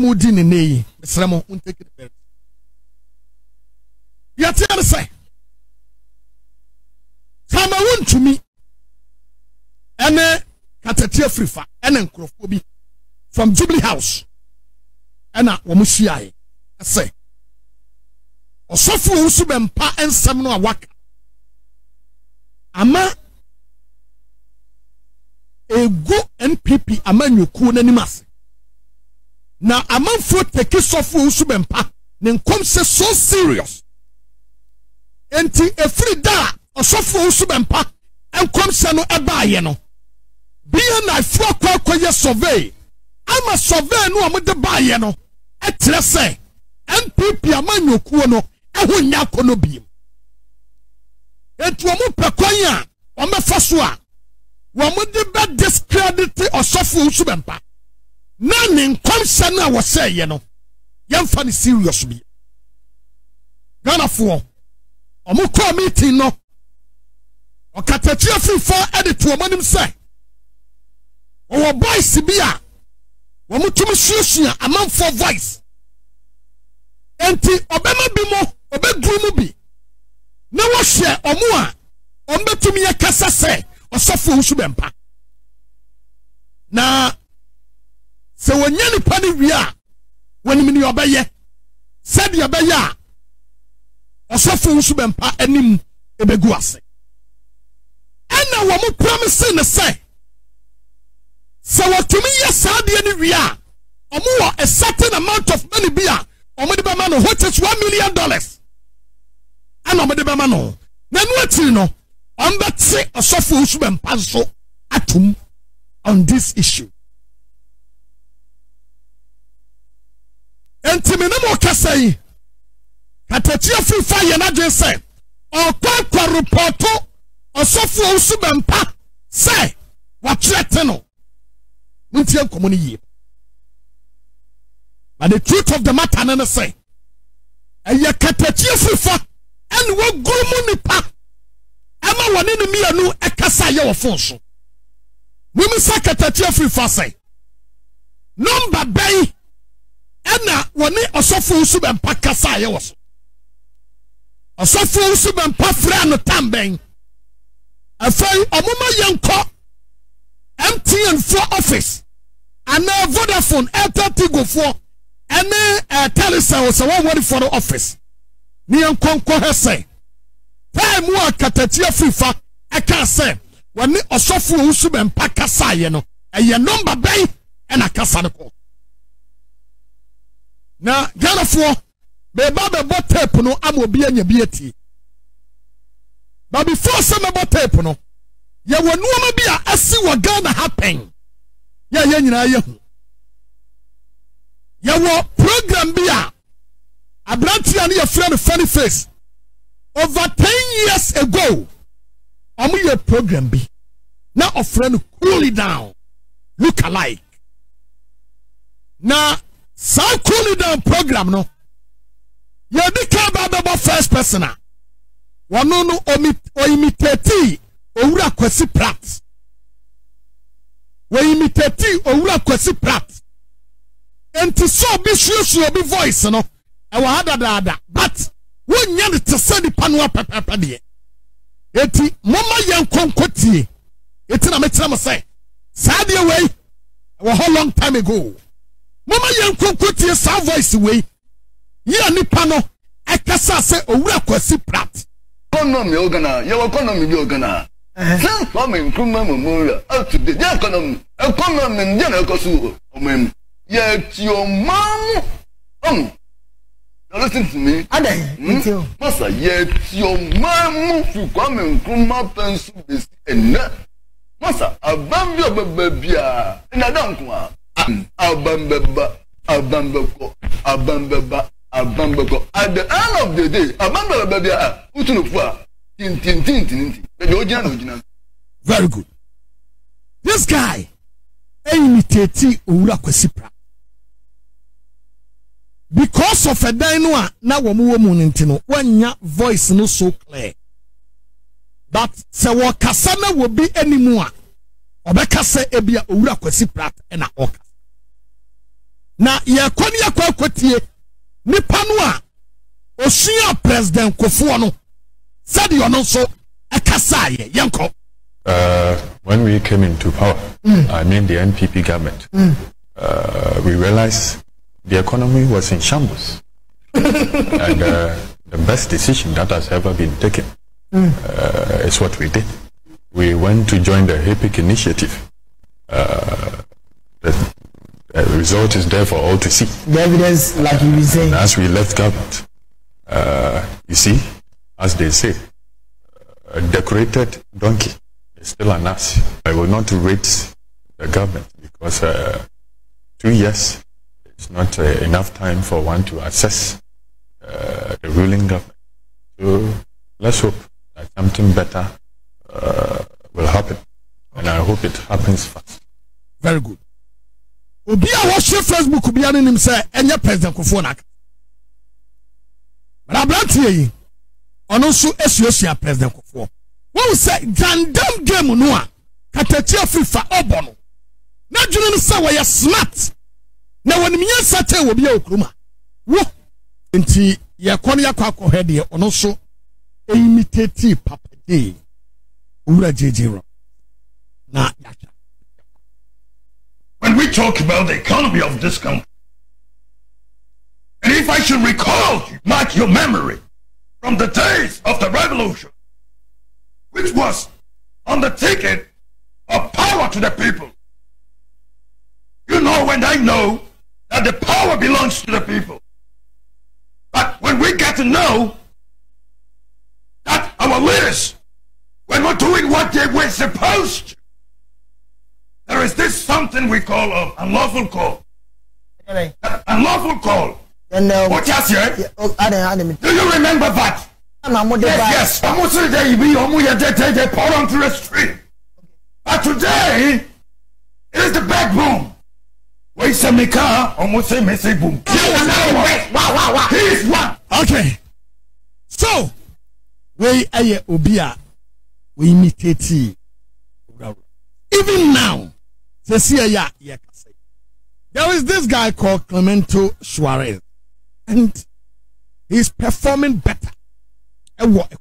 Mudin in take it. You say, come on to me, and a Catatia Frifa, and a Crofobi from Jubilee House, and a Wamushi. I say, or Sofu Usubempa and Samno Waka Ama a good NPP among you, Kunanimas. Now, a man foot the kiss of Usubempa, then comes so serious. And a free da or so for Usubempa, and comes no abayeno. Being I flock your survey, I'm a survey no with the bayeno. At Lessay, and Pipia Manu Kuono, and Hunyakono beam. And Wamu Pacoya, or Mafasua, Wamu the bad discredit or so for Usubempa. None in Consana was saying, you know, young funny serious be Ghana for a Moko meeting, no, or Catachia free for edit to a man himself, or a boy Sibia, or Mutumishusia, a man for voice, and T. Obama Bimo, Obed Gumubi, no share or more, or Betumia Casa say, or Safu Subempa. Now, so when you panic, we are when you obey, said you obey, or so for Usubempa and him a beguas. And now, what more promising to say? So, what to me, yes, I did. We are or more a certain amount of money, beer or Medibamano, which is $1 million. And on Medibamano, then what you know, on that say, or so for Usubempa, so atum on this issue. And Timinamo Casai Catatia Free Fire Naja say, or Quaquaru Porto, or Sofu Subempa, say, what Tretano Muntian Comuni. But the truth of the matter, Nana say, and your Catatia Free Fire, and what Gurmunipa, Emma one in the Mianu, a Casaya of Fonso. Women say Catatia Free Fire say, Number Bay. Ena wani osofo Usubempa kasa ye woso osofo Usubempa fra no tamben afai omoma yenko MTN for office ana Vodafone Airtel Tigo for ene Telecel so one word for the office ni yenkonko hese time wa katatia fifa e ka se wani osofo Usubempa kasa ye no eye number bay ena kasa no ko. Now, Ghana for me babe bought tape no amobia nya biati. But before some about tape no, ye were no mabia asi wa Ghana happen. Ya ye nyina ye hu. Ye were program bia abrantia ne ye friend funny face. Over 10 years ago, amu ye program bi. Now a friend cool it down. Look alike. Now South cool down program no. You become about first person. One no imitate Oura Kwesi Pratt. We imitate Oura Kwesi Pratt. And to so be sure she'll be voice, no. I will add that. But when you need to send the panwa papadia. Eti Mama Yan Konkoti. It's not a metal say. Sad your way. A whole long time ago. Mama Yankukuti is our voice away. Here ni pano. Ekasa se Oura Kwesi Pratt. Economy organa. Your economy organa. Since I'm in Kuma Memorial, up to the economy. Economy in general Kosu. Yet your mom. Now listen to me. Ade. Master, yet your mom. You come in Kuma Pencil. Master, abam your baby. And I don't want. Abambeba. At the end of the day, Abambeba, Utunufa, Tin. Very good. This guy, imitate Oura Kwesi Pratt. because of a dinoa na womu womu ntino wanya voice no so clear that se wakasa na wobi anymore obekasa ebia owura Kwesi Prat e na oka na yakoni yakwakotie nipa no a osua president Kofo no said you no so akasa ye yenko when we came into power I mean the NPP government we realized the economy was in shambles and the best decision that has ever been taken is what we did. We went to join the HIPIC initiative. The result is there for all to see. The evidence, like you were saying. As we left government, you see, as they say, a decorated donkey is still an ass. I will not rate the government because 2 years it's not enough time for one to assess the ruling government. So let's hope that something better will happen. Okay. And I hope it happens fast. Very good. Obia watch your Facebook Obia ni nimse enye president Kofo Naka. But I brought you ono su esuosia president Kofo. What we say dandam game no a katetia FIFA obono. Na dwene ni say we are smart. Na when me satan wo bia okruma wo nti yakon yakwa he de ono so imitate papa de ura jejero na yacha. When we talk about the economy of this country, and if I should recall not your memory from the days of the revolution, which was on the ticket of power to the people, you know and I know that the power belongs to the people. But when we get to know that our leaders were not doing what they were supposed to, there is this something we call an unlawful call. Okay. Unlawful call. And, what is it? Yeah, oh, do you remember that? Yes. They pour onto the street. But today, it is the backbone. He is one. Okay. So, we are Obia. We imitate. Even now, there is this guy called Clemente Suarez, and he's performing better. I never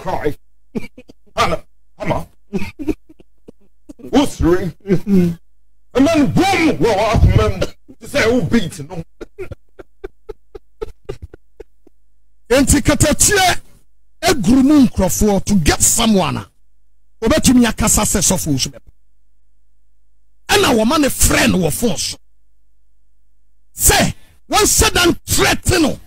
cry. Hammer. What's ring? And then boom! Well, I remember to say all beaten on. To get someone. Obetumi akasa se sofo usube. Ana wo man friend wo force. Say one said and threaten. No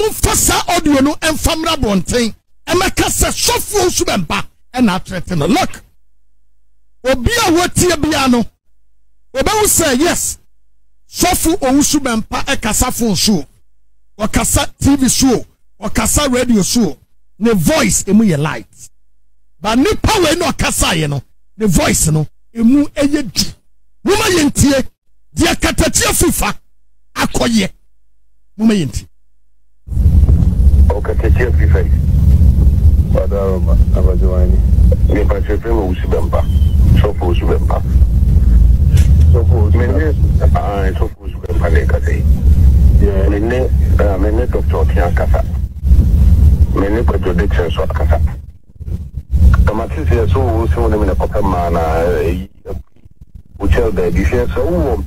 move for sa audio no and famra bonting. And make us a sofo usubempa and not threaten. Look. Obia what ye biano. Obew say yes. Sofu o usubempa e kasafo so. Wakasa TV show, wakasa radio show, ne voice emu ye light. But ne power no wakasa ye no, ne voice no, emu eye du. Muma yentie, dia katatia FIFA, akoye. Muma yentie. O katatia FIFA. Badaroma, abajwani. Ne pachepemo usibempa, sofu usibempa. Sofu usibempa. Ah, sofu usibempa ne katei. Yeah, mene doctor Tiancasa. Mene contradiction so Casa. Kamatis is so soon in a copper man, which held the defense. Oh,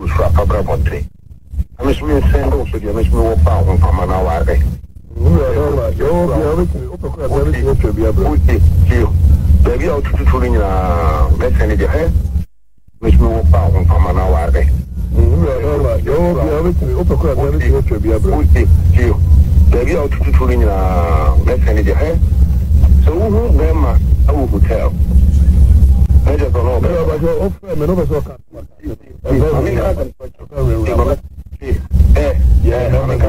you swap a country. I miss me send also, you miss me walk down from an hour. Baby out to put in a medicine in your head, miss me walk down from an hour.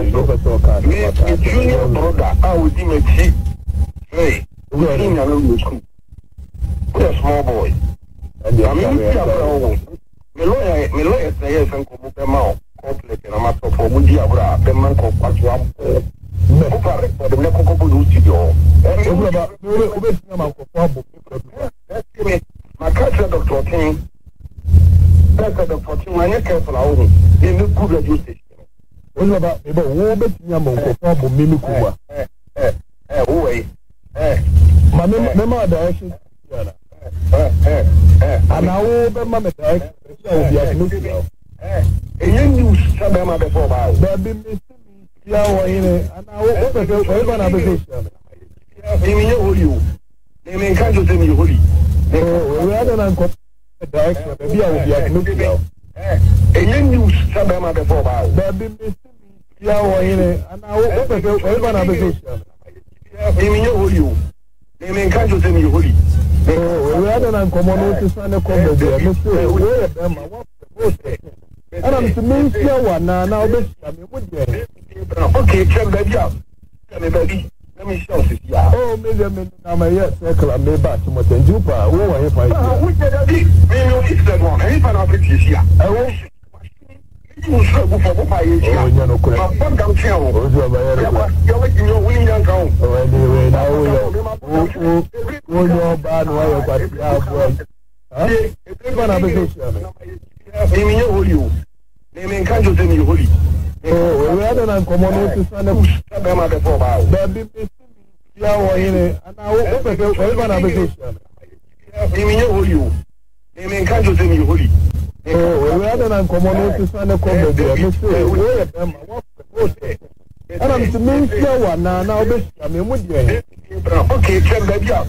My junior brother, I would him a hey, we are in a school. We are small boys. And I mean, my lawyer says, and Kubuka complete and amateur for Mujiabra, the man called Patuam. For the Nekokobu studio. And my culture, Doctor King. That's the 14 minute careful hour. They look good at you. What about the Robert Yamonko for Mimikuba? My mother, I should. And I will be my mother. You knew some other for about. There be Mr. Piawa in it. And I will open the door for another station. They may know you. They may come to them, you hoodie. Rather than direction, maybe I will be at Nuclear. And you knew some other for about. There be Mr. Piawa in it. And I will open the door for another station. They may know you. They may come to them, you hoodie. Rather than common to sign a comment, they are Mr. And I'm to move here one now. This okay, check that out. Let me show you. Oh, maybe I'm a yes, I may back to Moten Jupa. Who are you fighting? We can be that one. Hey, but I'm pretty here. I wish you will struggle for my age. Oh, you're not correct. I'm going to tell you. You're making your wing down. Oh, anyway, now you're bad. Why They can't just you holy. Oh, rather than common to stand up, stab them at the four hours. There be Mr. Piawa in it, and I will open the door for you. They can't just you holy. Oh, rather than common to stand up, they are Mr. And I'm to make Piawa now, this I mean, would you? Okay, check that out.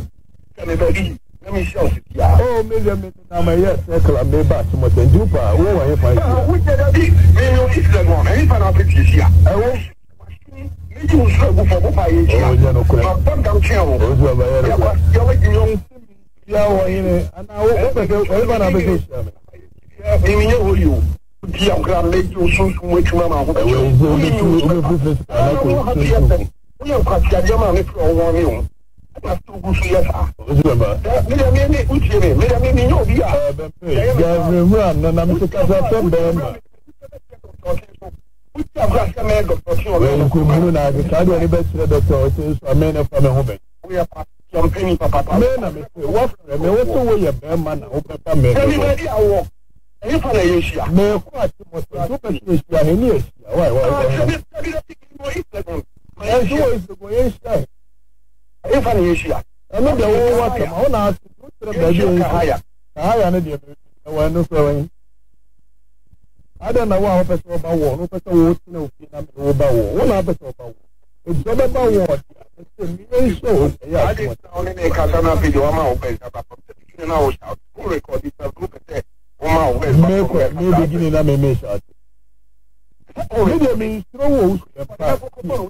Let me show you. Oh, maybe I'm a yes, I may back to Moten Jupa. Who are you fighting? We can be Menu Eastern one. If I'm not here, I wish you will struggle for my age. I'm down here. You're making young Piawa in it, and I will open the organization. Menu, you. Young grand lady, you soon which one I will do. I don't have the other. We have got Yamani for 1 year. That's too good for us. I'm if I knew she, I know the whole water. I want to the higher. I don't know what happened to about war. What happened to war? What happened to war? It's not about war. It's so. I didn't only make a video. I'm out there. I'm out there. I'm out there.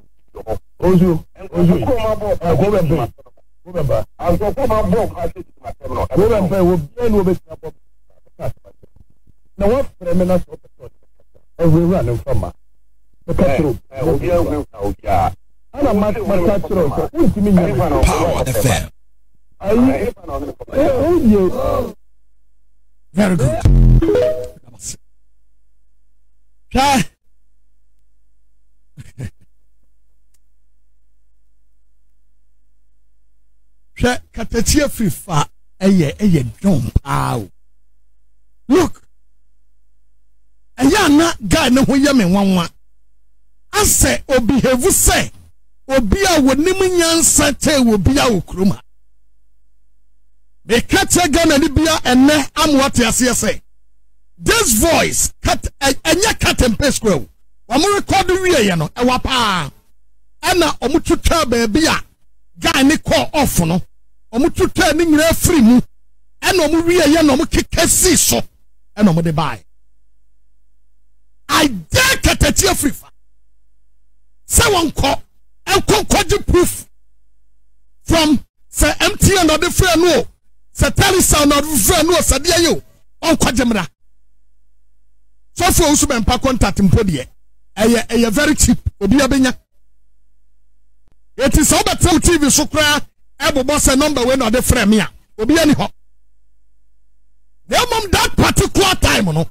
Very good. Katetia FIFA, a dumb ow. Look, a young guy no women 1 1. I say, or behave, say, or be our Nimian Sate will be our Kruma. They cut a gun and Libya and I'm what you say. This voice cut a cut and pest grow. I'm recording you know, a wapa. Anna Omutu Turbe Bia, guy ne call off no. Omu tuta ni ngire free mu eno omu wi eye no omu kekesi so eno omu de bai I dare katetia free fa se wonko enkonkoji proof from se MTN or the free no se Telesound or the free no se dia yo onkoje mra so fo usu be mpa contact mpo de a very cheap. Obiabenya. It is all that TV so cry. Ebo boss a number when are they frame here. Obiani ho. They mom that particular time no.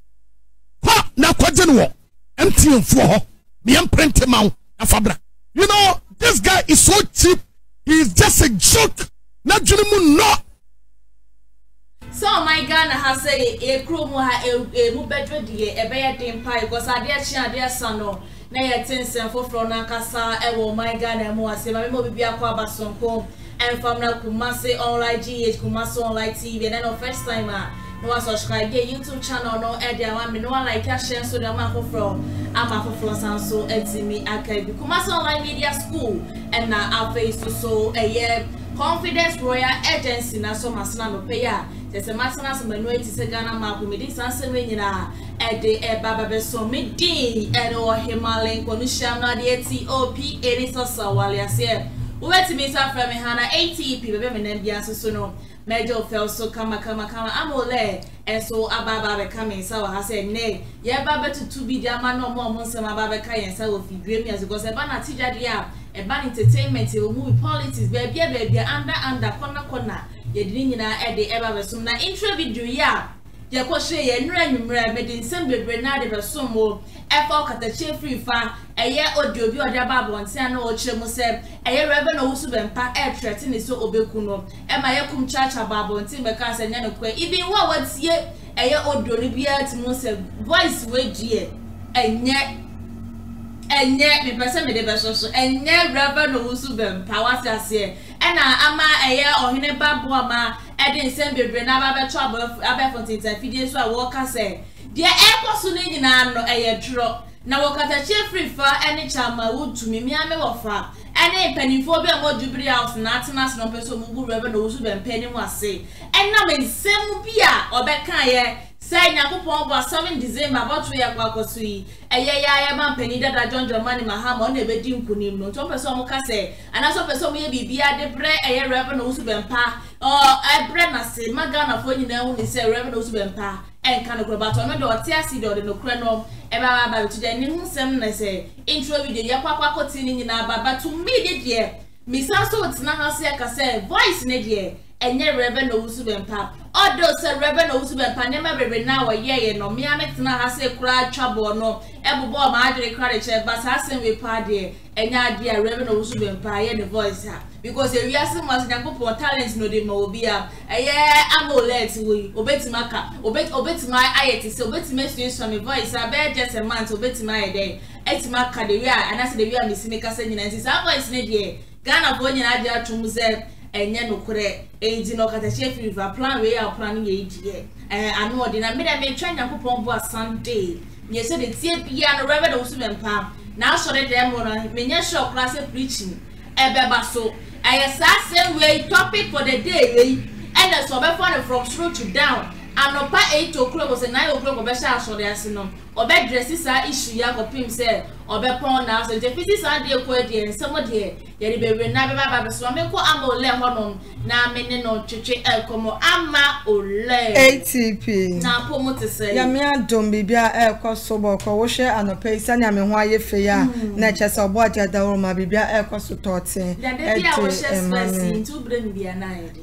Ha na kwaje no. MTN for ho. Me am print mawo na fabra. You know this guy is so cheap. He is just a joke. Na junimu no. So my Ghana has said a crew ha a mu bedre de e beya den pa because adia chi adia sano na yetin senfo fro na kasa e wo my Ghana mu asema me mo bibia kwa basonko and from na Kumasi Online Gh Kumasi Online TV and no first time no subscribe to YouTube channel no e dia wa me no like share so da ma fro ama fro sanso etimi akai bi Kumasi Online Media School and na aface so a year Confidence Royal Agency na so masana no peya tese masana so manuati se Ghana ma ko medin sanse me nyina e de e baba be so medin e no himalen ko nsham na de top eni so sawale ase uweti mi sa fra me hana atp bebe me nan bia so so no major fell so kama amole e so ababa be kama sa wa hase ne ye baba tutu bi dia ma no mo nsem ababa ka yen sa wo fi gremi as because e ba na tija dia Ban entertainment, you move politics, baby, under, corner. You didn't add the ever some na intro video, yeah. Your question, and random remedy in some Bernard or some more. A fork at the chair free fire, a year or do you or the babble and say no chemosep, a year reverend also been packed air threatening so obekuno, and my Yakum church a babble and Timbacas and Yanoque, even what was yet a year or do you be at Mosep, voice wage yet, and yet. And yet, me person me deba so, and yet, Reverend Usubem, Powers as here, and I am a year or in a bab woman, I didn't send me Brenaba trouble, Aberfontaine, and Fidia, so I walk as say, Dear Airport Sunday, and I know a year drop. Now, what at a chair free for any charm I would to me, I may offer. And a penny phobia more jubilee out, and not as no person who Reverend Usubem penny was say, and now in same beer or becca. Say Nakupon was summoned December about 3 o'clock. A yea, man penny that I joined your money, my ham on a bedroom punim, no top person can say, and as a person may be the bread a reverend Usubempa, or I bread na say, my gun of when you know, is a reverend Usubempa, and can go about on the door, tear seed or the no crano, about to the new seminar say, intro with the Yapapa continuing in our baba to me, dear. Miss Asso, it's not a say, voice, dear. And ye Reverend Usubempa. Although Sir Reverend Usubempa never be now a year, no me ametina has a crowd trouble no. Ever bore my credit, but has we party. And ya dear Reverend Usubempa, the voice because the reason was the couple of talents no de mobia. A year amulet we obey to maka, obey to my ayatis, obey to make use from the voice. I bear just a month obey to my day. It's my career, and as the year Miss Maker sending and his voice need ye. Ghana born in Adia to Muse. Enye no kure eji no katachie river plan we are planning eji eh anu odina me dem twa Yakopon bo Sunday me say the tie bia no Reverend Usubempa na asore dem no me nya show class preaching e be ba so eh same way topic for the day we and the so be for from through to down anopa 8 o'clock was 9 o'clock be sha asore ase no obe dress sa issue ya kopim say obe pon na so the fifty Sunday ko dey en some dey yeri bewe na baba be so me ko ama ole honom na me ne no twetwe ekomo ama ole ATP na pomo te say ya me adom bibia ekọ so bo ko wo hwe anope sani ame ho aye fe ya na chese obo atia dawo ma bibia ekọ so totin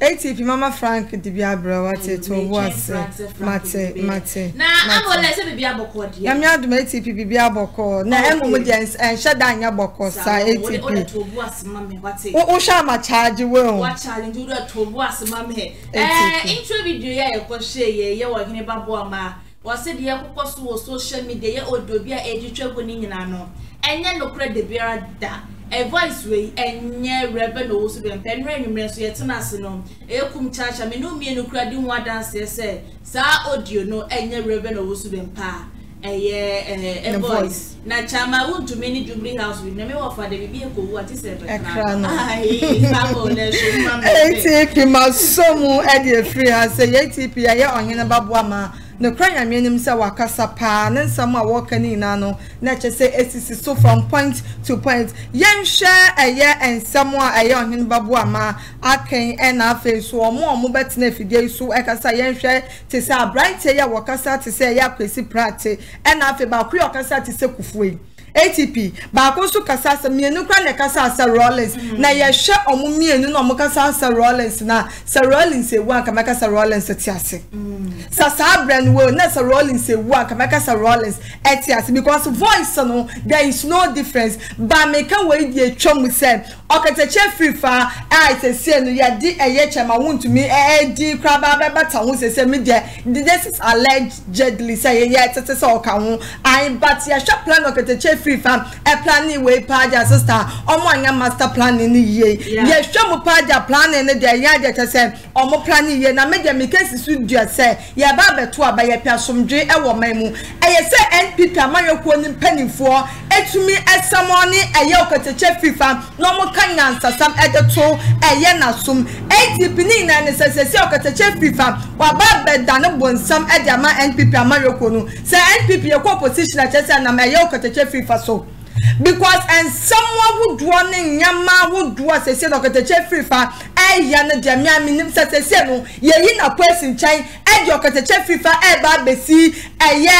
ATP mama Frank dibia bra wate to wo ase mate na amole se bibia boko de ya me adom ATP bibia boko na emu de en shada nya boko sa ATP Mammy, what's it? Oh, shall my charge you will? What challenge you do to was mammy? Intro video, yeah, crochet, yeah, you're working about Wama. Was it the Yakopos was social media or do be a educator winning in Anno? And then look at the beer that a voice way and yeah, Reverend Usubempa, and Renum, so yet an arsenal. Elkum church, I mean, no me and Ukrainian one dancer, sir. Sir, oh, you know, and yeah, Reverend Usubempa. A voice. Now, Chama won't too many jubilee house with never offer the baby who what is it? ATP must so much at free as a ATP. I on in a babuama. No crying, I mean himself, Wakasapa, and some are walking in Nano. Nature say, SCC so from point to point. Yen share a year and someone a young in Babuama, Akin, and our face, or more Mubet Nefi, so Ekasa Yen share to say, Bright Wakasa to say, Yakwesi Prate, and our Fabacri Okasa to say, Kufui. ATP bakosu kasasa mienu kwa ne kasasa Rollins na yehwe omu mienu na omu kasasa Rollins na Sir Rollins ewa ka maka Sir Rollins etiase sasa brand well na Sir Rollins ewa ka maka Sir Rollins etiase because voice no there is no difference ba meka we di etwom se okatache free fa I say no ya di eye chema won to me e di kwa ba ba ta won se me de this is allegedly say yeah tete so ka won I but ya sha plan okatache free fa e planning we pa ja sister omo anya master planning ni ye ye hwe mo pa ja planning ni de ya de tese omo planning ye na me de me case su dua se ya ba beto aba ya pia somdwe e wo man mu e ye se NPP amayoko ni panifo etumi esamoni e ye okatache free fa no mo kanya nsasam e de to eye na som ATP ni na nsasese okatache free fa wa ba beda no bonsam e de ama NPP amayoko no se NPP ye ko position a chese na me ye okatache free fa so because and someone would want nyama would do as say doctor chefifa e ya na de mia minim sesese no ye yi na person chain e doctor chefifa e ba besi e ye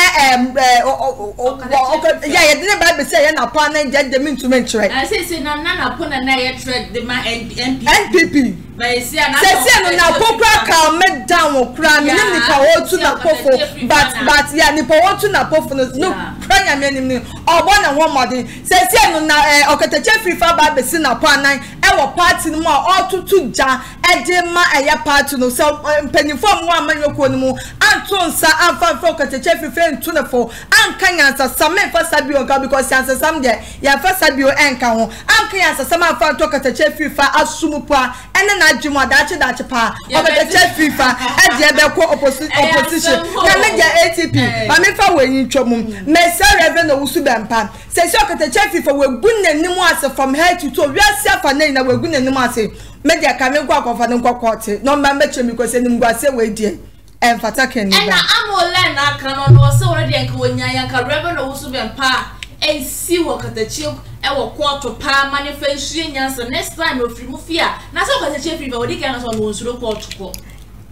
ye de ba besi ye na pa na de me to me try I say na na po na na ye try the ma NPP but see na na popra calm down okra me ni ka wo tu na pofo but ya ni po wo tu na pofo no pranya me ni obo na ho modin say see no na okatache free fa ba be si na po anan e wo party no all tutu ja e de ma eya party no so penifom wa amanyoko ni mu anton sa anfa fo okatache free fa ntu na fo anka nyansa sam e fa sabi oga because nyansa sam de ya fa sabi o enka ho anka nyansa sam afa to okatache free fa asumu pa ene na juma dachi pa okatache free fa e de be ko opposition na me de ATP ba me fa we yin twom me se reven no usu bempa say so okatache free for we gunne ni mu ase from head to toe we ase afa na we gunne ni mu ase media ka me gwa akofa ni kwakwote no ma me chemi kwese ni mgwase we die en fatake ni na amole na akra no so already en ko nya yan ka reven no usu bempa en si okatache e wo kwoto pa manifestation nyanso next time o free mu fia na so okatache free ba we dikana so no nsuro kwoto ko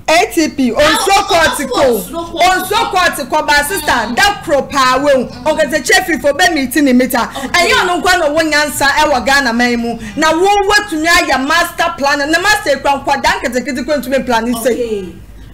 ATP on so cortico on so cortico by sister that proper will okay the chef for be meeting the meter and you no kwa no won answer e wo Ghana man mu na won watumi aya master plan na master kwa kwadan ketekete kwa ntumi plan ni say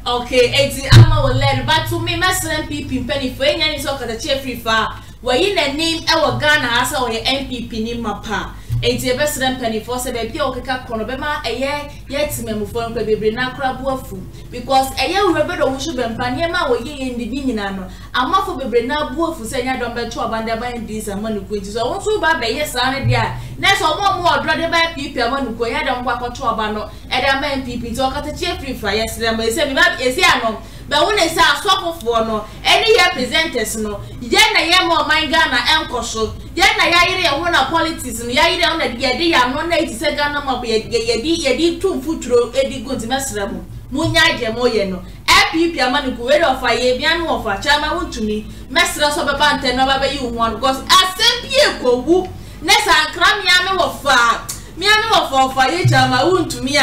okay eti ama will learn but to me master NPP penny for any so the chef for where you the name e wo Ghana asa or NPP ni mapa and the best penny for said a pure cornobema a year yet memo phone baby brina crab waffle because a year rebel or should be panema or ye in the binano. I'm off of a brina waffle saying I don't bet you about buying these and money quits. I want to buy yes, and yeah, that's one more brother by people. I want to go ahead and walk or two abano and I mean people talk at a cheap free for yes, and they say, no. But when they say I swap for no, any year presenters no, yeah, na yeah, more my Ghana and Kosho, yeah, na yeah, one of politics, and yeah, down at the idea, and one night is a Ghana mob, yeah, yeah, 2 foot row, Eddie Goods, Masteramo, Munya, Moyeno, Happy Piaman, who read off a Yabian of a Chama wound to me, Master of a Pantan, over you one, because I sent Pieko, who Nessa and Cramiano of Far, Miano of a Chama wound to me.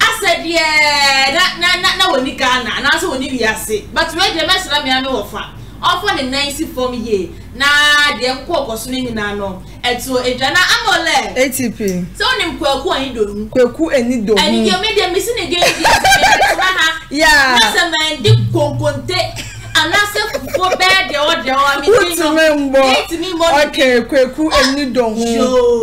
I said, yeah, that na we need Ghana, and also we need Yassi. But where the mess that me and offer, offer the 94 year. Na the uncle was swimming in ano. And so it na amole. ATP. So ni mkweku anidomu. Kweku anidomu. And you made them missing again. Yeah. That's a man deep konkonte. And I said, go bed the order. I mean, okay, kweku anidomu.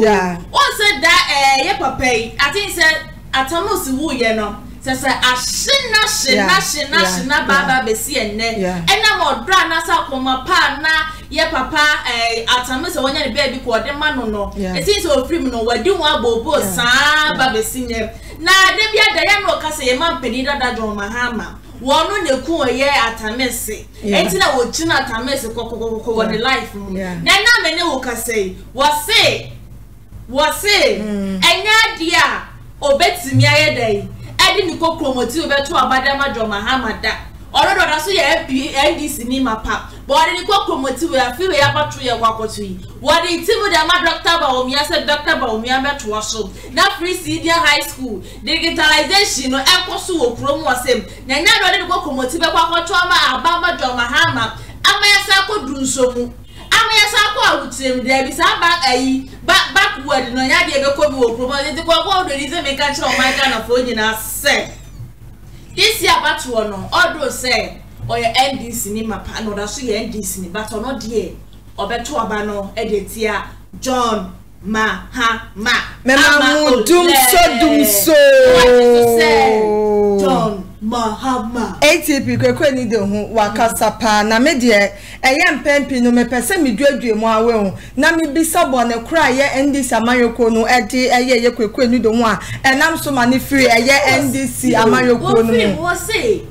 Yeah. Also that ye papa. I think said. Atamos who you know, says I shina baba besi and then I'm a brand as up on my partner, yeah, papa, Atamus, one and baby called the man. No, it is all criminal. What do you want, Bobo, Sam, Baba Senior? Now, there be a Diana Cassia, man, Penida, that on Mahama. One on the cool year at a messy. It's not what China Tames Coco on the life room. Then I may know Cassie. What say? And now, dear. Obeti mi aye dey edi ni kokro moti obetu abada majo mahamada orodo na so ya NDC ni mapa but edi ni kokro moti we afi we abatu ye kwakotu yi what the team dey ma doctor ba omi ase doctor ba omi abetu aso na free senior high school digitalization no ekosu okro mu asem na nya do edi ni kokro moti be kwakotu ama abama majo mahama ama ya sa ko dunso mu ama backward no ya dey promote this year but no odo say or your NDC ni mapa no da so your NDC ni but no dey obeto aba no edetia John Mahama mama dum so John Mahama ATP kwekwe ni de ho wakasapa na me de eye mpempi no me pese me duadue mu awe ho na me bisabo ne kra ye NDC amayoko no edi eye ye kwekwe ni de ho a enam so ma ne free eye NDC amayoko no we say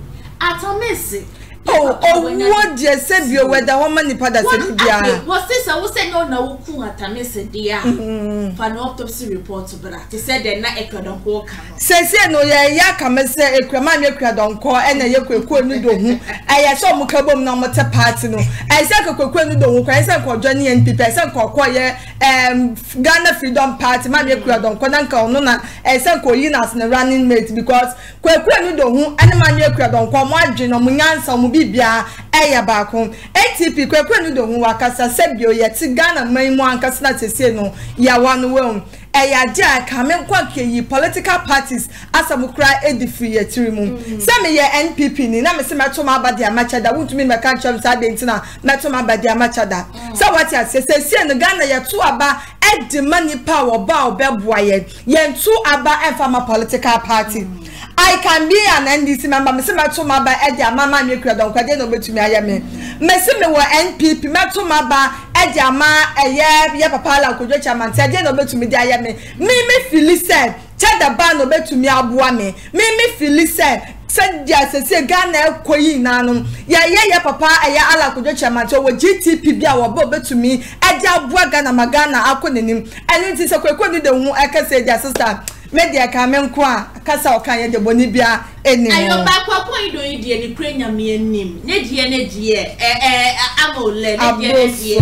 atomese what je say bio whether woman ni pada se bia what say so say no na wo ku atomese dia for an autopsy report bra te said the na ekwadonko ka no say no ye ya ka me say ekrama me ekwadonko e na ye kwekwe ni do hu aye so mo ka bom na mo te party no aye say kwekwe ni do hu kwa say ko join NPP say ko koye Ghana Freedom Party ma me ekwadonko na nka ono na aye say ko yi na se running mate because kwekwe ni do hu ene ma me ekwadonko mo adwe no mo nyansa mo bibia eya baako ATP kwekwe ni do hu wakasa sebio ye ti Ghana man mo anka se na tese no ya wanu we eya dia ka me kwakeyi political parties asamukra edifri yetirimu se me ye NPP ni na me se meto ma badia machada wuntumi me kan chom sa de ntina meto ma badia machada so what ya se se no Ghana ye to aba edi money power ba obeboa ye ye to aba enfama political party I can be an NDC member me se meto ma ba edi amama me kredon kwade no betumi aye me se me wo NPP meto ma ba edi ama eye ye papa la kojo chairman se edi no betumi di aye me Philistine check the ban obetumi aboa me Philistine said dia sese Ghana koyi nanum ye papa eya ala kojo chairman wo GTP bia wo obetumi edi aboa Ghana magana akonenim eni ti se kwekwe ni de hu ekese dia sister media kamenko a kasa okan ye de boni bia eni ayo ba kwakwo ido idie ni prenya me enim ne die amole ne die ne die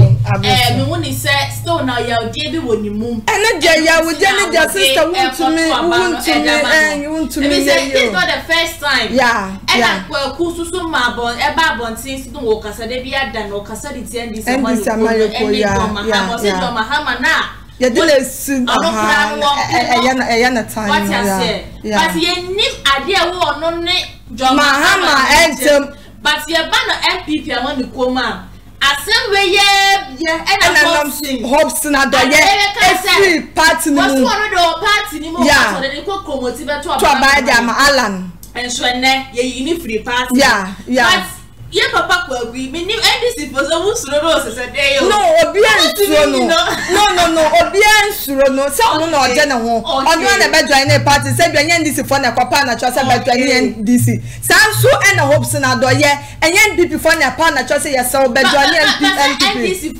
me woni se still now ya die bi woni mum ene die ya wo die ne die sister won to me it's not the first time yeah kwaku susu mabon e ba bon tin sido wo kasa de bia da no kasa de tie ndi se woni ko Mahama na ya dole su time what ya but ye nim ade wo no ne Mahama entem but ye ba no MPP I want to come am asem we ye and Hopeson Adorye every party ni mo what do party ni mo so de ko promote be to aba jam Alan en so ne ye ni free party yeah yeah, papa, well, we mean NDC for some who surround us today. No, Obian Surono. No, Obian Surono. So, no, General. Obian about joining a party, said, when NDC for a papa, and trust about joining NDC. Sansu and Hopeson Adorye, and NPP for a pan, and trust yourself, but joining NDC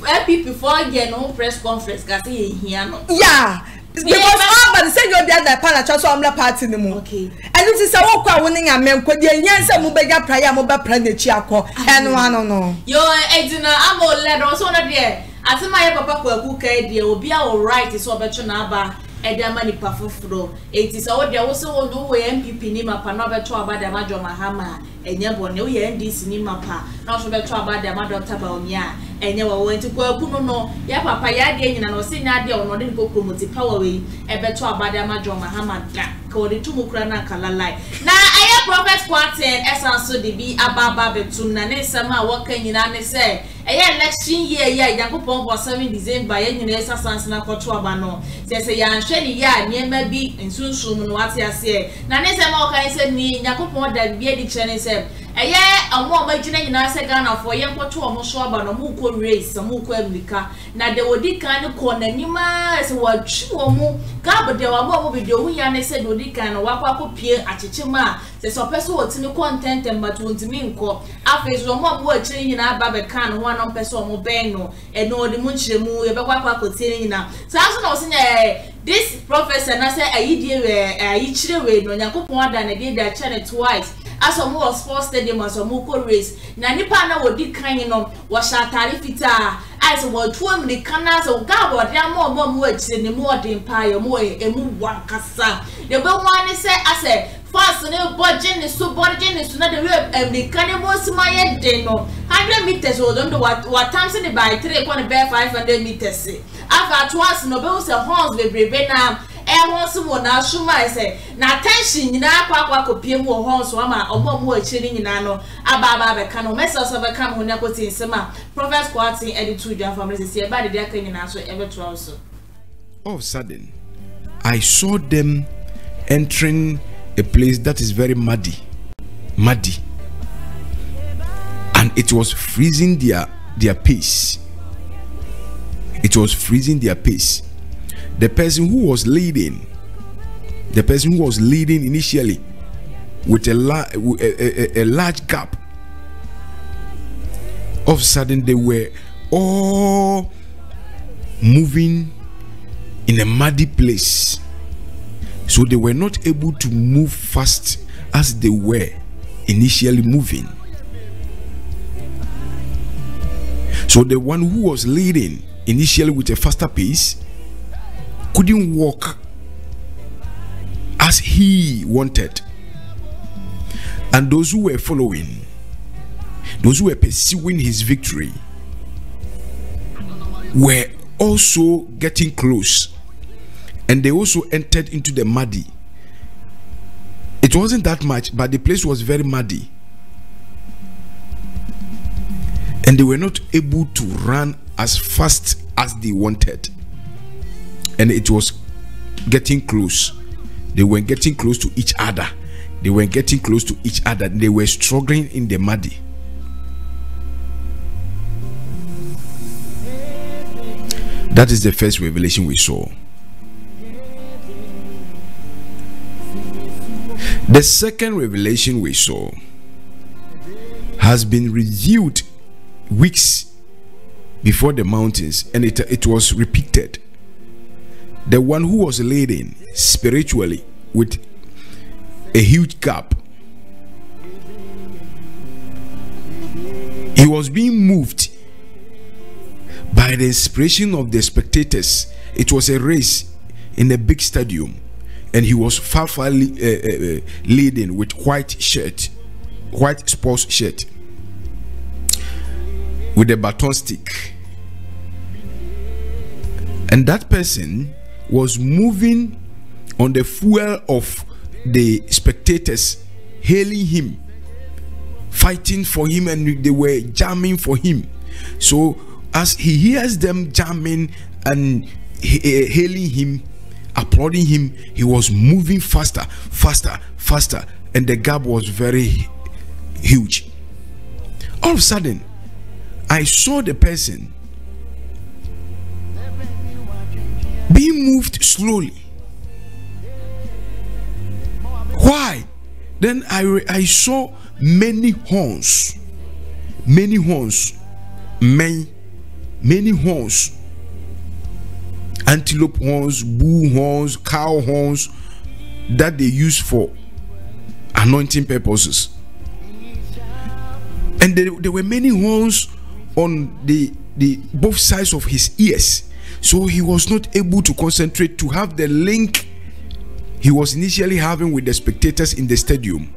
before again, no press conference, Cassie here. Yeah. Because all but say you be at the palace so am la party ni mu okay and you say wo kwa woni nya menko de nyan say mu bega prayer mu ba pra na chi akọ eno ano no yo edina am o le do so no de atima ye papa kwaku kai de obi a all right so obeto na aba edama ni pafofro enti so wo de wo so wo do MPP ni mapa no beto aba de ma John Mahama enye bo ne wo ye NDC ni mapa na so beto aba de ma Dr. Baumia enye wa wenti kwa kuno no ya papa ya de nyina no se nya de ono de ko promote power we e beto abada ma John Mahama da ko de tumukura na kala lai na aye prophet quarten esanso de bi ababa betum na ne sama woka nyina ne se eye election year ye yakopon bo 7 December ye nyina esanso na koto aba no se se ya nhwe ni ya niema bi nsunsun no ate ase na ne sama woka se ni yakopon da bi edi chene se eye omo magina nyina se Ghana for ye koto omo so aba no mu ko race mu ko America na de odi kan ko nanima se watwe omo ka bo de wa mo video hu ya ne se de odi kan no wakwa ko pie achichima se so person otini content and but otini nko afezo omo abu achi nyina aba be kan ho anom person omo ben no e no odi mu nchiremu ye be kwakwa ko tie nyina so aso na o se this professor na se ayidie we ayichire we no yakopon ada na de channel twice aso mo sports stadium aso mo ko race na nipa na wodi kan no wo sha tarifita aso wo tuam ni kana so ga wodi amọ mo achire ni mo odin pa yo mo e mu wankasa de be wan ni se ase Personal budget is subordinate is not the way American was my demo. 100 meters or don't know what times in the by 3.500 meters. After twice, no bills and horns will be now. And once more now, Shuma say, now tension in our papa could be more horns, or more chilling in Anno. Ababa canoe, messers of a canoe, Naples in summer. Professor Quarting and the two young families here by the deck in answer ever to also. All of a sudden, I saw them entering a place that is very muddy, and it was freezing their pace. It was freezing their pace. The person who was leading initially with a large gap, all of a sudden they were all moving in a muddy place. So they were not able to move fast as they were initially moving. So the one who was leading initially with a faster pace couldn't walk as he wanted. And those who were following, those who were pursuing his victory, were also getting close. And they also entered into the muddy. It wasn't that much, but the place was very muddy. And they were not able to run as fast as they wanted. And it was getting close. They were getting close to each other. They were struggling in the muddy. That is the first revelation we saw. The second revelation we saw has been revealed weeks before the mountains, and it was repeated. The one who was leading spiritually with a huge gap, he was being moved by the inspiration of the spectators. It was a race in a big stadium. And he was far leading with white sports shirt, with a baton stick. And that person was moving on the fuel of the spectators, hailing him, fighting for him, and they were jamming for him. So as he hears them jamming and hailing him, applauding him, he was moving faster, and the gap was very huge. All of a sudden, I saw the person being moved slowly. Why? Then I saw many horns, antelope horns, bull horns, cow horns, that they use for anointing purposes. And there were many horns on the both sides of his ears. So he was not able to concentrate to have the link he was initially having with the spectators in the stadium.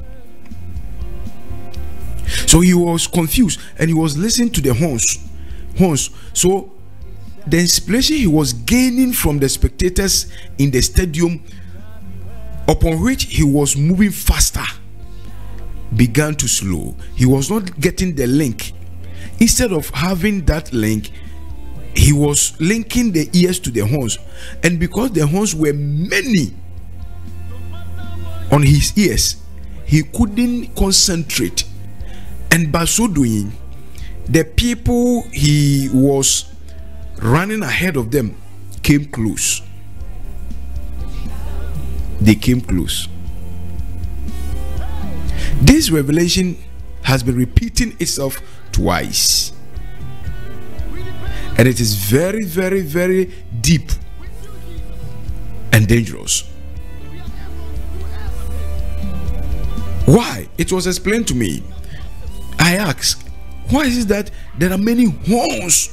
So he was confused, and he was listening to the horns. So the inspiration he was gaining from the spectators in the stadium, upon which he was moving faster, began to slow. He was not getting the link. Instead of having that link, he was linking the ears to the horns. And because the horns were many on his ears, he couldn't concentrate. And by so doing, the people he was running ahead of them came close. They came close. This revelation has been repeating itself twice, and it is very, very, very deep and dangerous. Why? It was explained to me. I asked, why is it that there are many horns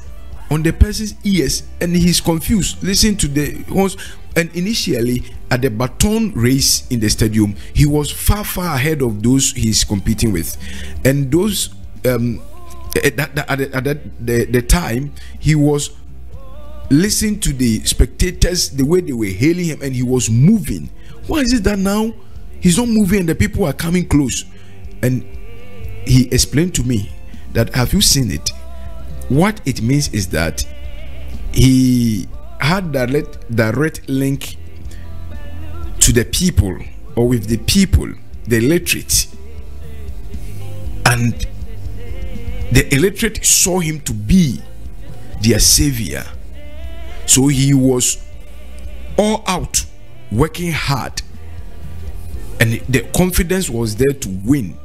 on the person's ears and he's confused listening to the horns? And initially, at the baton race in the stadium, he was far ahead of those he's competing with. And those at the time, he was listening to the spectators, the way they were hailing him, and he was moving. Why is it that now he's not moving and the people are coming close? And he explained to me that, have you seen it? What it means is that he had direct link to the people, or with the people, the illiterate, and the illiterate saw him to be their savior. So he was all out working hard, and the confidence was there to win,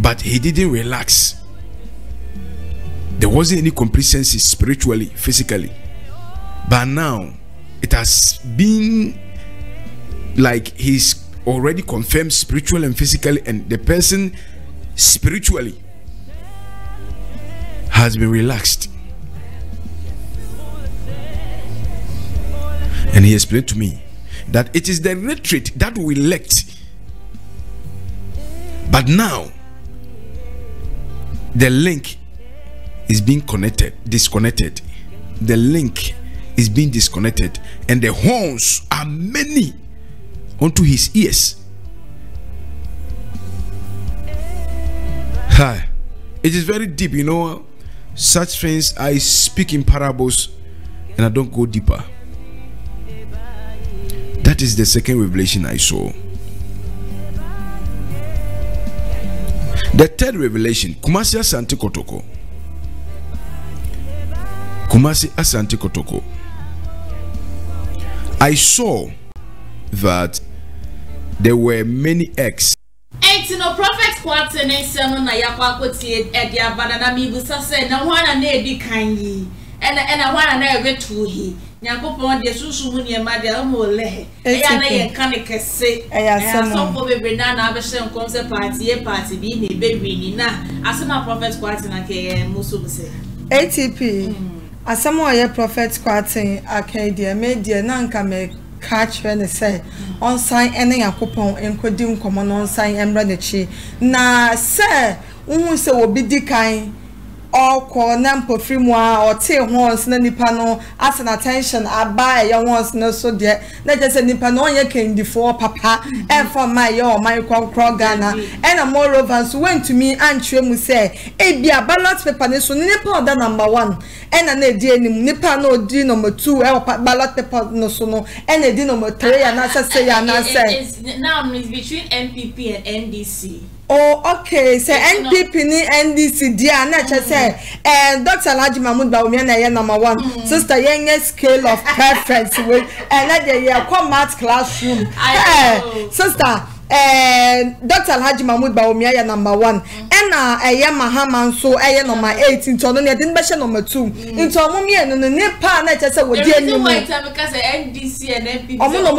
but he didn't relax. There wasn't any complacency spiritually, physically. But now it has been like he's already confirmed spiritually and physically, and the person spiritually has been relaxed. And he explained to me that it is the retreat that we elect. But now the link is being disconnected. The link is being disconnected, and the horns are many unto his ears. Hi, it is very deep, you know. Such things I speak in parables, and I don't go deeper. That is the second revelation I saw. The third revelation, Kumasi Asante Kotoko. Kumasi Asante Kotoko. I saw that there were many eggs. Etino prophet kwate ne seno na yakwa kwoti edi abana na mibusa se na hwana na edi kan yi ena hwana na ewetu hi nyakopon de susu mu ne ma de amole eya na ye kan kese eya seno bebe na na abese nkonse party ye party bi ne bewi ni na asema prophet kwate na ke musu buse ATP asemo ye prophet kwate akede me de na nka me catch when they say on sign any a coupon and could do common on sign and brandy. Now, sir, who say will be decaying or call number free more or tail horns, nanny panel as an attention. I buy your ones, no, so dear. Let us any panel you came before papa and for my your Michael Crow Ghana and a more rovers went to me and she will say, it be a ballot paper, so nipple than number 1. And an idea nipa no di number 2 ballot paper no so no and a di number 3 and I say and I say now it's between MPP and NDC. Oh, okay. So NPP ni NDC dia na che say Dr. Laji Mahmoud Bawumia na number 1 sister yenye scale of preference with and that they come math classroom. Sister Dr. Laji Mahmoud Bawumia ya number 1 na eye mahama nso eye number 8 into no ne din be she number 2 into omumie no ne pa na che say we dey ni mo because NDC and NPP omuno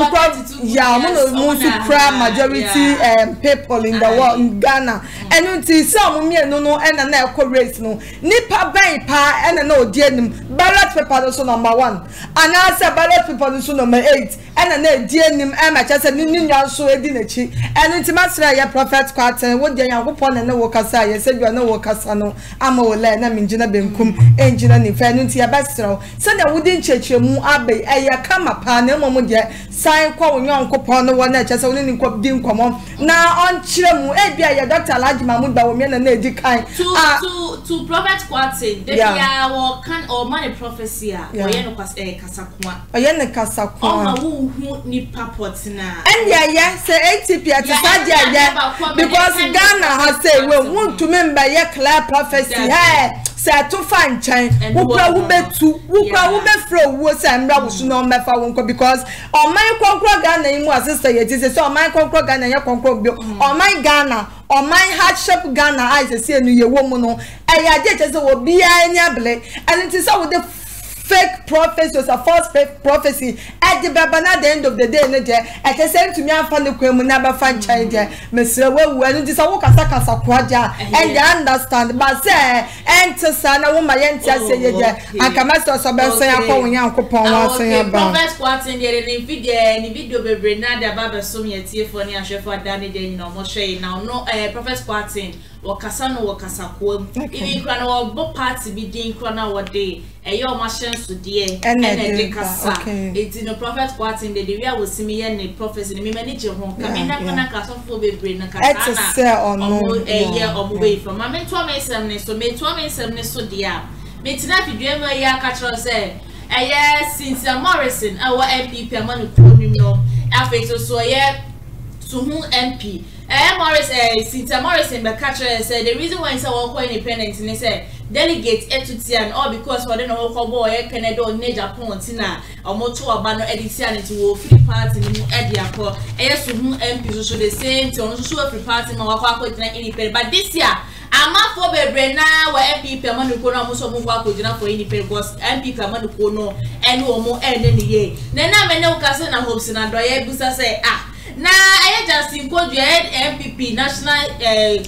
ya omuno supreme majority people in the world in Ghana enu ti say omumie no no na na eco race no nipa ben pa na na odi anim ballot paper so number 1 and answer ballot paper so number 8 na odi anim e ma che say ni nya so edi na chi enu ti masra ya prophet kwatan wo dey yakopon na na I said, you are no worker, no, I'm all let them engineer Benkum, engineer Infinity, a bastro. Send a wooden church, your moon abbey, a yakama pan, no moment yet. Sign call young copon, one that just only in cop dim common. Now on Chilemu, a beer, Dr. Laji Mahmoud Bawumia and Lady Kind. To Prophet Quatsin, they are can or money prophecy, or Yenukas a Casacqua, or Yenacasacqua, who need papotina. And yeah, say 80 at the because Ghana has said, well, want to remember your clear prophecy. Hey, say to find chain. Who can we be flow? Who say we are using number for one because on my conquer Ghana, you must sister Jesus. So on my conquer Ghana, you conquer Bill. On my Ghana, on my hardship Ghana, I say see a new woman. I just say we be a new black. And it is all the fake prophecies or false prophecy at the babana the end of the day at the same to me I found the criminal fan changer Mr. Well this I walk as a kwaja and I understand but say enter sana woman enter say yeah I can master so ben say I phone ya nkopon say about prophet what in the video bebre na da baba so me tie for ni ahwe for dane den no mo shey now no prophet squatting wakasano wakasakwam even kwana wo bo party bi din kwana wo dey eyo ma shensu dey ene de kasa it no prophet squatting dey we are see me yen prophecy me manage ho ka me na kwana ka so fo bebre na kasa ono eye obwe for ma me to me sem ne so me to me sem ne so dey a me tina fidwe ma ya ka tro say eye since Morrison our MP amanu ko ni no afeto so ye so who MP Sinta Morrison but catcher said the reason why it's our independent and they said delegate etutian all because for the no boy Canada or Japan Tina or Moto Abano Edition and to free party in Ediaco. Yes, whom MP so the same to show free party in our independent. But this year, I'm up for Brena where MP Permanucono also move up with enough for independent was MP Permanucono and Homo and then the year. Then I'm no cousin and Hopeson Adorye Busa say, ah. Na I just encode your MPP national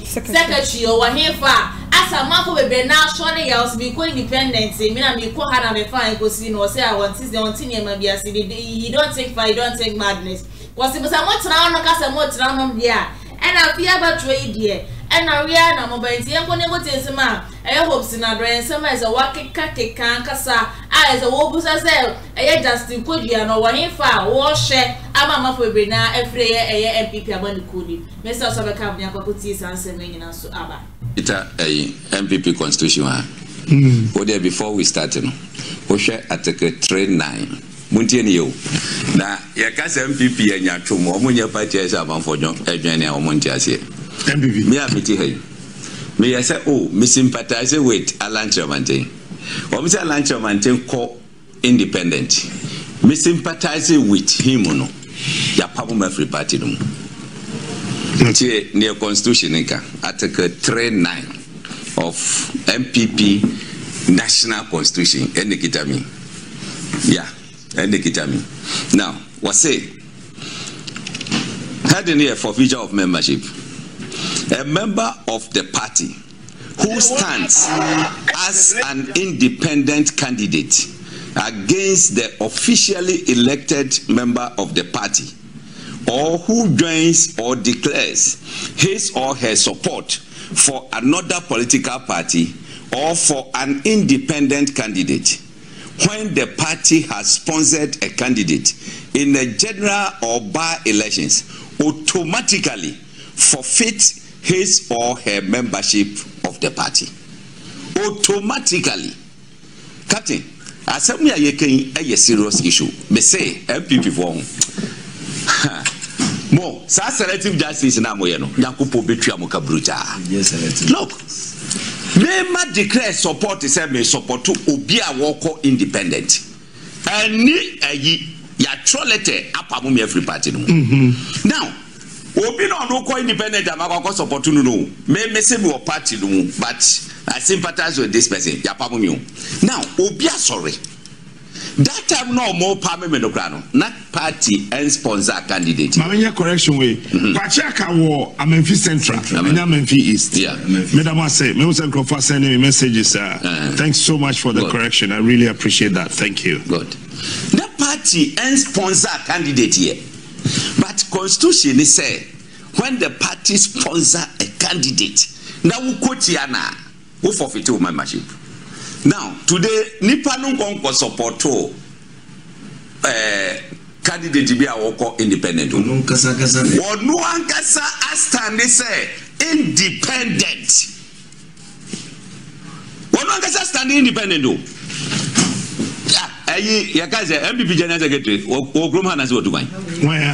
secretary over here for as a man for the national house be co independent. Me na me ko hard am fine go see no say I want this the only man be as you don't take fire, you don't take madness. Cause because I want to run no cause I want to run there. And I fear about trade there. And I real na mo be say ko ne go tin ma. I hope Sinadra Nsema is a working kaka kasa. I is a wobu say I just encode you no over here for wash amama for Brina every year MPP Abanikudi. Mr. Sobeka Bnyakoti Sanse Menina so aba. It's a MPP constitution. There before we started. We share article 39. Muntieni yo. Na yakase MPP enya twomo omunya party esa banfojo adwane a omunti ase. MPP me amiti hay. Me ya say oh, me sympathize with Alan Tremantin. Omuti Alan Tremantin ko independent. Me sympathize with him no. Ya pabuma free party no. Nti ne constitution nka article 39 of MPP national constitution enikitami. Yeah, enikitami. Now, what say? Heading here for future of membership. A member of the party who stands as an independent candidate against the officially elected member of the party or who joins or declares his or her support for another political party or for an independent candidate when the party has sponsored a candidate in the general or bar elections automatically forfeits his or her membership of the party automatically. Captain, asɛm yɛ yɛkan ɛyɛ serious issue me say MPP for ho mo sa selective justice na mo yɛ no yakopɔ betua mo ka bruja yes selective look me ma declare support say me support to obi a wɔkɔ independent ani ayi ya trolete apamu me every party no now obi na no ko independent amako support no no me say me wɔ party no but I sympathize with this person. Now, Obia sorry. That time no more parliament not party and sponsor candidate. My correction way. Pachaka war a Memphis Central. Memphis East. Yeah. Madam I say, Mr. sending me messages, thanks so much for the good correction. I really appreciate that. Thank you. Good. That party and sponsor candidate here. But constitution is say when the party sponsor a candidate, now we quote yana. Who forfeit my membership? Now today, Nipanum Conco support to candidate to be our independent. Or no one cassa as time they say independent. Or no one cassa standing independent. Yeah, yeah, guys, MPP General Secretary or Grumhan as what do I? Where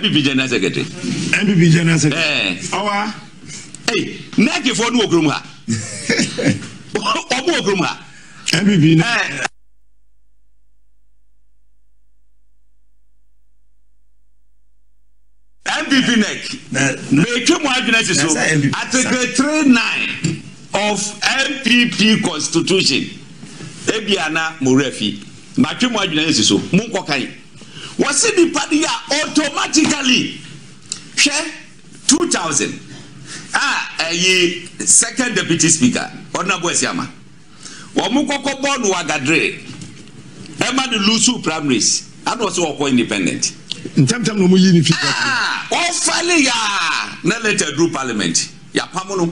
MPP General Secretary? MPP General Secretary. Our hey, neck if one Grumha. MPP neck. Make you more genesis. Article 39 of MPP Constitution. Ebiana Murefi. Matrimu Adunensiso. Munkokai. Wasi di padia automatically. She 2000. Ah, ye second deputy speaker. Honorable Siama. Wamukoko born wagadre. Emma the Lusu primaries. And also wako independent. Ntamtam no muyi ni fika. Ah, ofali ya. Na later drew parliament. Ya pamono.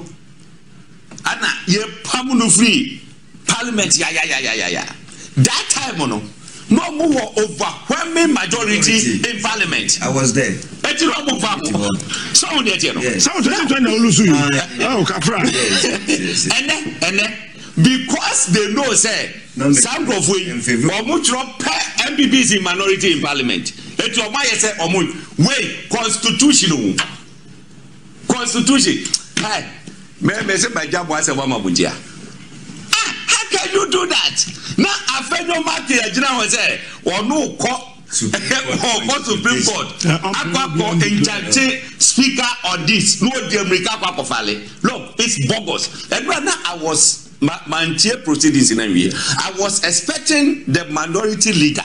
Ana ye pamono free. Parliament ya. That time ono. No more overwhelming majority in parliament. I was there. Someone yet, you know. Someone trying to lose you. Oh, Capra. And then because they know, say, some of we or much MPPs in minority in parliament. It was why I said, wait, constitution. Hey, may say my job was a woman with ya. Can you do that? Now, I feel no matter. I say, or no court or Supreme Court. Speaker on this. No, the American Papa Valley. Look, it's bogus. And right now, I was my entire proceedings in NBA. I was expecting the minority leader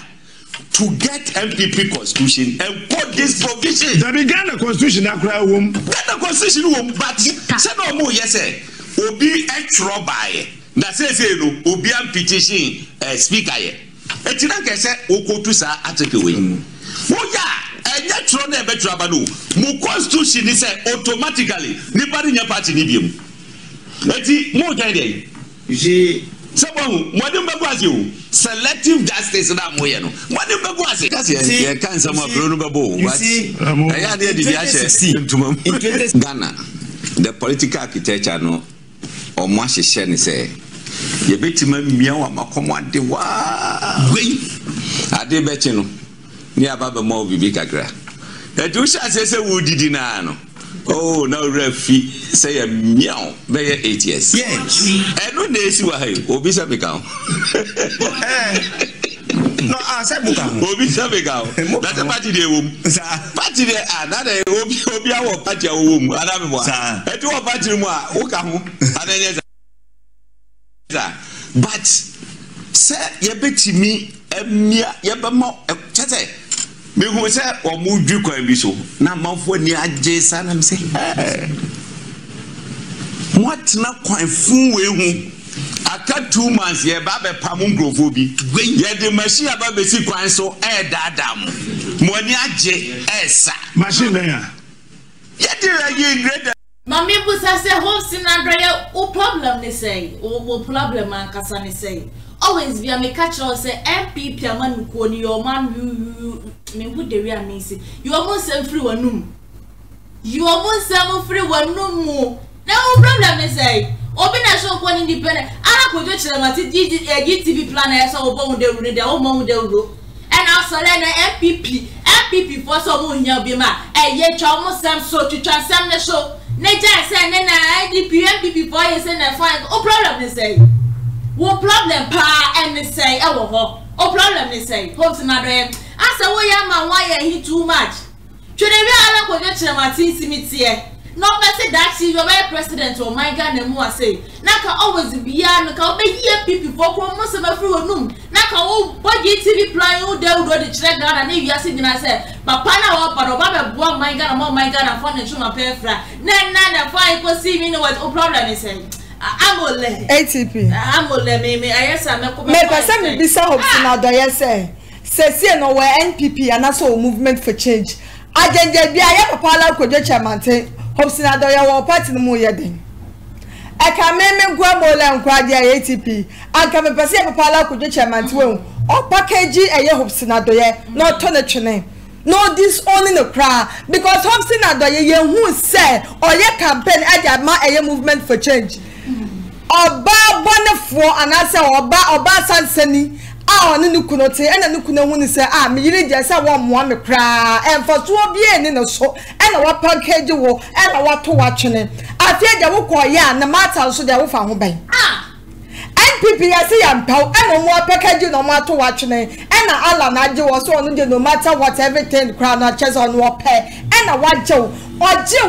to get MPP constitution and put this provision. The Ghana constitution, Ghana constitution, but say no more. Yes, sir. Obi extra by. Na sese no obi am petition speaker ye eti na kese okotu sa ateke we oya enye tro na ebetro abano mu constitution ni say automatically ni bari nya party ni biem eti mo join dey je sabon modem beguase o selective justice na mo ye no modem beguase kasi e kan sama bro no bebo what e ya dey dey ashe ntuma Ghana the political architecture no or much say you bet me meow am akomwa de wa ade bechi no ni ababa mo bibi kakra e do sha say we didi na no oh now refi say meow be 8 years yes e no dey si wa he obi say be kan no I say be kan obi say be kan that party dey wo party dey another obi awo party awo mu ana be mo e do party mu a wo ka ho ana but sir ye betimi emia ye be mo tete me hu se o mu dwi kwan bi so na manfo ni agye sa na me say what na kwan fun we hu aka 2 months ye ba be pamu grofo bi ye de machine aba be si kwan so e dadam mo ni agye esa machine na ye de ye greater Mami busa se Hopeson Adorye o problem ni say o problem man kasa ni say always be a me catch us say MPP amanu ko ni your man me who dey we am say you almost say free wanum you almost say free wanum na o problem ni say obi na show ko ni independent ara ko jo chire mati GTV planner so obo mu dey run dey o mo mu dey ro and also na MPP for so mo nya bi ma eye twa mo sam so twitwa sam na show Nature say na IDP MPP boy say na fine. O problem they say. What problem pa and they say e wo ho. O problem they say. Hopeson Adorye. Asa wo ya man why he too much. Twede bi ala ko je chemati simiti e. No better that she your president or my Ghana mu say. Na ka always be ya no ka be ye MPP for ko mo se free onum. Na ka wo body TV plan o dey do the check Ghana na you say gina say. Papa na wa no baba bua my Ghana for the chuma pefra. Na fine ko see me no what o problem is say. Amole. ATP. Amole me ayesa me ko be. Me kwase me bi say Hopeson Adorye say. Say no we NPP and also movement for change. Agende bi aye papa la ko je chemante. Hopeson Adorye wo party no mu yedin. E ka meme ngwamola nkwade ATP. Anka me pese papa la ko je chemante we. O package eye Hopeson Adorye no to ne twene. No this only no cry because Hopeson Adorye who say or your campaign at ma a movement for change. Oba wonderful and I say oba sanseni ah no kunote and a nukuna who say ah me just one me cry and for 2 years in a so and a what package wo and a what to watching it. I fear that will call ya no matter so that will find ah. NPP I see and power and no more package no more to watching it and Allah na je wo so no matter what everything crown na chess on wo pay and a what je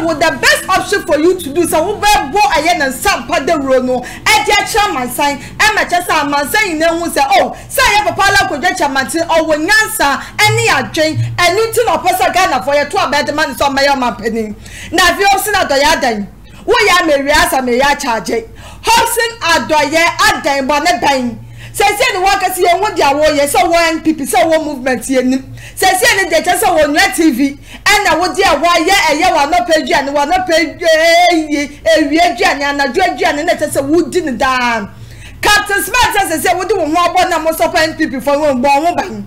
with the best option for you to do so wo bo aye na sampa de ro no e je chairman sign e ma chess am sign na hu say oh say your papa la ko je chairman tin o wo nyansa any adwen any tin o person Ghana for your to abedman so me your mapeni na vi o sin adoya dan wo ya me wi asa me ya charge Hopeson Adorye adan bo ne dan Sese ni waka si yon dia wo ye so one people so one movement ye ni. Sese ni de chese wo nwa TV. Ena wo dia wo ye eye wa no page ani wa no page ye ewi aduani anadu aduani na chese wo di ni dan. Captain Smart sese wo di wo ho abo na mo support people for wo bo wo ban.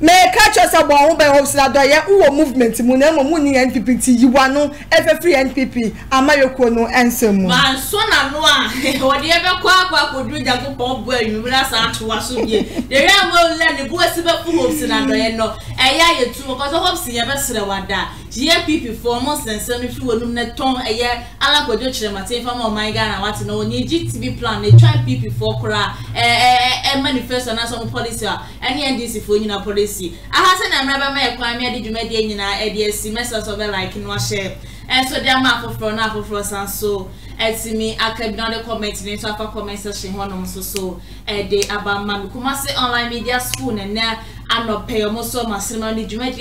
Me catch us abo wo ban Hopeson Adorye wo movement mu na mo ni NPP ti yiwa no efe free NPP amayoko no ensemu. Ba so na no a wo de e be kwa kwa kodu ja Bob boy, you will not start to assume you. They are more than the boys about Hopeson Adorye. No, I hear you too because Hopeson ever said what that. GMPP for months and 74 luminate ton a year. I like what you tell my team from my Ghana. What you know, need GTV plan. They try PP for Kora and manifest on some policy and NDC for you policy. I hasn't remember my acquaintance. Did you make the ADSC message over like in wash share? And so they are now for and so. And see me, I can not comment in the comment section on so day about Mammy Kumasi Online Media School and now I'm not paying most so much money. You made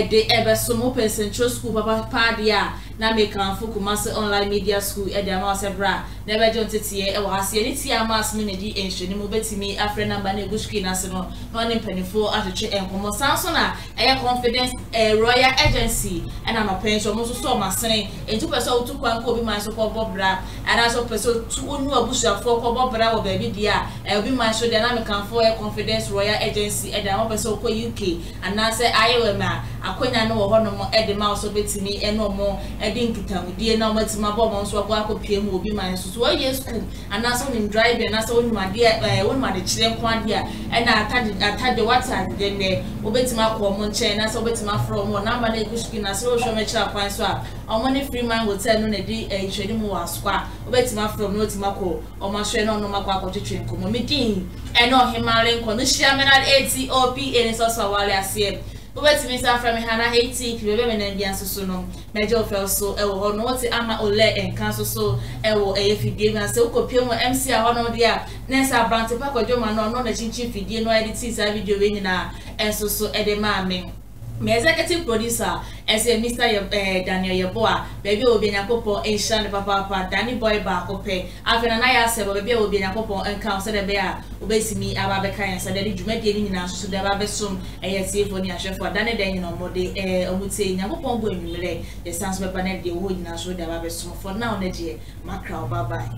the ever some open central school, Papa Padia, Nameka and Kumasi Online Media School at the Masabra. Never don't it here or see any tea. I must mean the ancient move to me after number Nebushki National, running penny four at the chair and Homo Sansona, a confidence, a royal agency, and I'm a pension almost so much saying, and 2% took one copy my so called Bobra, and as a person two new bush of four called Bobra or baby dear, and we might show dynamic and for a confidence royal agency at the upper so called UK, and I say, I will now. I couldn't know one more at the mouse of it to me and no more. I didn't get them, dear. No, but my bomb was what I could PM will be my so yes, and I saw him driving, and I saw my dear, my own marriage, one year, and I had the water, then they obeyed my common chain, I saw it my from one number they could skin a social measure of my swap. Our money free man will tell no day a trading more square, obeyed my from no to my call, or my share no more quack of the train come meeting, and all him, my link on the shaman at 80 or P and it's also while I see. Obeti Mr. From Hana Haiti, we were in the so no. Major fell so, I will not ama ole and cancel so, I will a fiddy and so copy more MC. I honor dear Nessa Branty Paco Joman, no, the chinchif, you know, edits I video in and so edema me. My executive producer, as a Mr. Daniel Yaboa, baby will be in a couple, ancient papa, Danny Boy Bacope. After an hour, several baby will be in a couple and counsel the bear. Obey me, Ababaka, and said that you made the evening now to the Babesum, and yes, if only I shall for Danny Daniel or Mode, would say, Nabopon will relay the Sans Wepanet, the wood now show the Babesum for now, Nedje, Macrow, bye bye.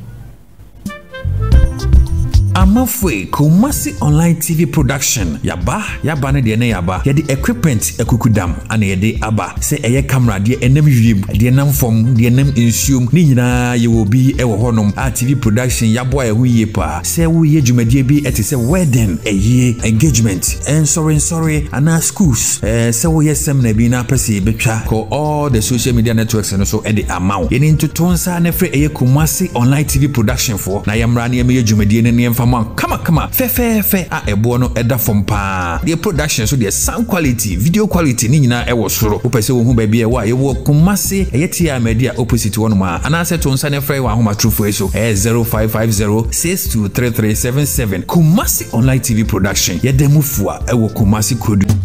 Amafwe Kumasi Online TV Production Yaba Yaba ne de na yaba ye de equipment ekukudam ana ye de aba se eye camera de enem yim de nam fom de enem ensuom ni nyina ye obi e wo honum a TV Production yabo e huye pa se wo ye dwumadie bi ete se wedding eye engagement and sorry ana schools se wo ye sem na bi na pese betwa ko all the social media networks no so e de amount ye ni ntotonsa na fre eye Kumasi Online TV Production for na yamra na ye dwumadie ne Come on, fair, a bono edda from pa. The production, so the sound quality, video quality, Nina, I was sure. Opeso, who may be a why you walk Kumasi, a yetia media opposite to one more. And answer to Sunday Friday, one more true for you. 0550-623377. Kumasi Online TV Production, Yedemufua, I walk Kumasi Kudu.